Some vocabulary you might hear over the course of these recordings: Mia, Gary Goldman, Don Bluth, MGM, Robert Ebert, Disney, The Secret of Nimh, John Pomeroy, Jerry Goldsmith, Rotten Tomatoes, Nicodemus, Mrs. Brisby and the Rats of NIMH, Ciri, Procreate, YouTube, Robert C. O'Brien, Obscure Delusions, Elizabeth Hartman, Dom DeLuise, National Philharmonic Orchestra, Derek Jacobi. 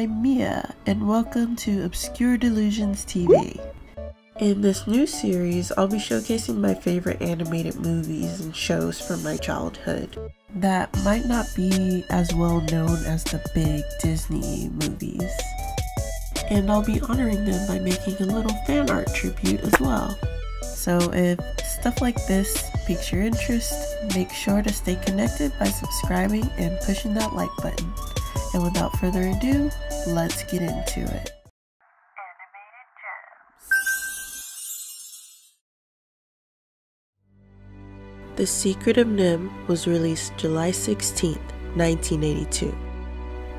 I'm Mia, and welcome to Obscure Delusions TV. In this new series, I'll be showcasing my favorite animated movies and shows from my childhood that might not be as well known as the big Disney movies. And I'll be honoring them by making a little fan art tribute as well. So if stuff like this piques your interest, make sure to stay connected by subscribing and pushing that like button. And without further ado, let's get into it. The Secret of NIMH was released July 16, 1982,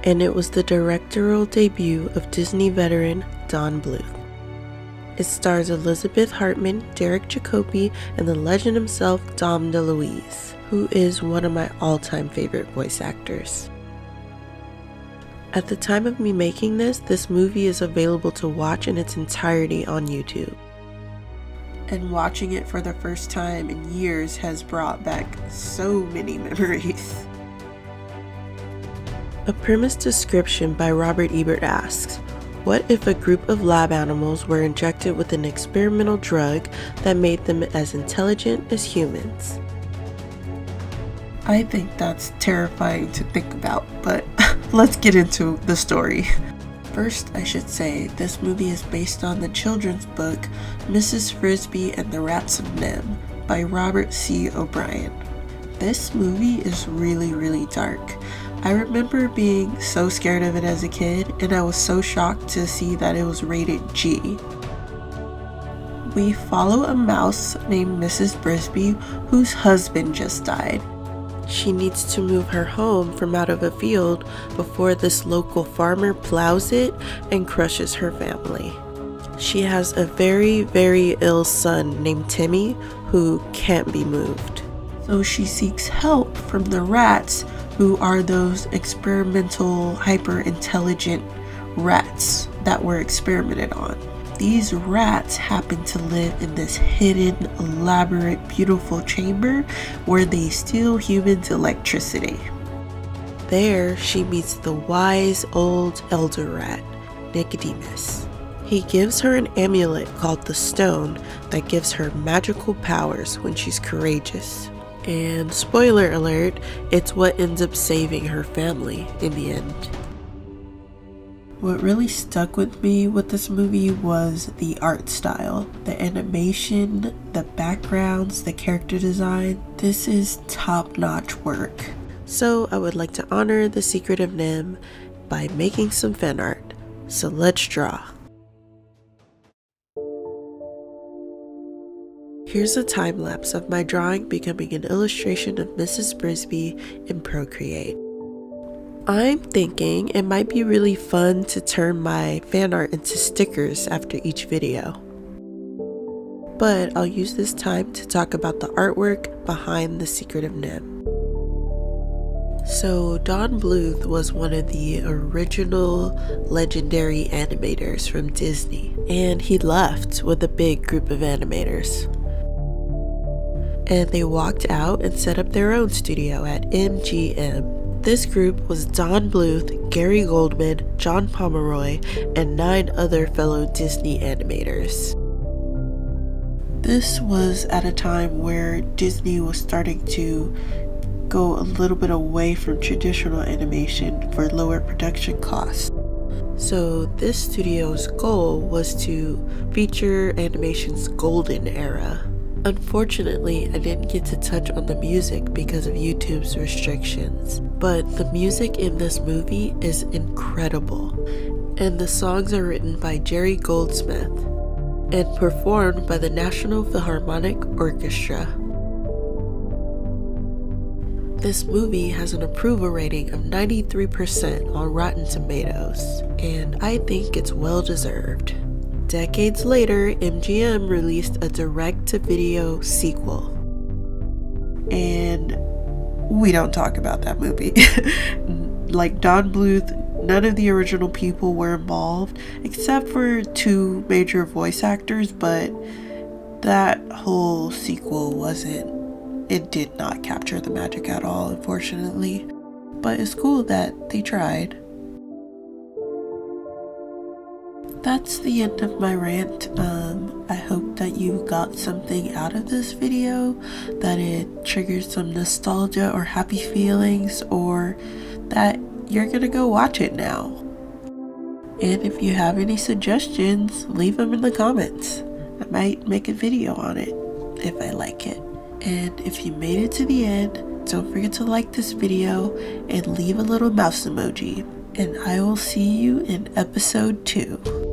and it was the directorial debut of Disney veteran Don Bluth. It stars Elizabeth Hartman, Derek Jacobi, and the legend himself, Dom DeLuise, who is one of my all-time favorite voice actors. At the time of me making this movie is available to watch in its entirety on YouTube. And watching it for the first time in years has brought back so many memories. A premise description by Robert Ebert asks, what if a group of lab animals were injected with an experimental drug that made them as intelligent as humans? I think that's terrifying to think about, but let's get into the story. First, I should say, this movie is based on the children's book, Mrs. Brisby and the Rats of NIMH by Robert C. O'Brien. This movie is really dark. I remember being so scared of it as a kid, and I was so shocked to see that it was rated G. We follow a mouse named Mrs. Brisby whose husband just died. She needs to move her home from out of a field before this local farmer plows it and crushes her family. She has a very ill son named Timmy who can't be moved. So she seeks help from the rats, who are those experimental, hyper-intelligent rats that were experimented on. These rats happen to live in this hidden, elaborate, beautiful chamber where they steal humans' electricity. There, she meets the wise old elder rat, Nicodemus. He gives her an amulet called the Stone that gives her magical powers when she's courageous. And spoiler alert, it's what ends up saving her family in the end. What really stuck with me with this movie was the art style, the animation, the backgrounds, the character design. This is top-notch work. So I would like to honor The Secret of NIMH by making some fan art. So let's draw. Here's a time lapse of my drawing becoming an illustration of Mrs. Brisby in Procreate. I'm thinking it might be really fun to turn my fan art into stickers after each video. But I'll use this time to talk about the artwork behind The Secret of NIMH. So Don Bluth was one of the original legendary animators from Disney, and he left with a big group of animators. And they walked out and set up their own studio at MGM. This group was Don Bluth, Gary Goldman, John Pomeroy, and 9 other fellow Disney animators. This was at a time where Disney was starting to go a little bit away from traditional animation for lower production costs. So this studio's goal was to feature animation's golden era. Unfortunately, I didn't get to touch on the music because of YouTube's restrictions, but the music in this movie is incredible, and the songs are written by Jerry Goldsmith and performed by the National Philharmonic Orchestra. This movie has an approval rating of 93% on Rotten Tomatoes, and I think it's well deserved. Decades later, MGM released a direct-to-video sequel. And we don't talk about that movie. Like Don Bluth, none of the original people were involved, except for 2 major voice actors, but that whole sequel did not capture the magic at all, unfortunately. But it's cool that they tried. that's the end of my rant. I hope that you got something out of this video, that it triggered some nostalgia or happy feelings, or that you're gonna go watch it now. And if you have any suggestions, leave them in the comments. I might make a video on it if I like it. And if you made it to the end, don't forget to like this video and leave a little mouse emoji. And I will see you in episode 2.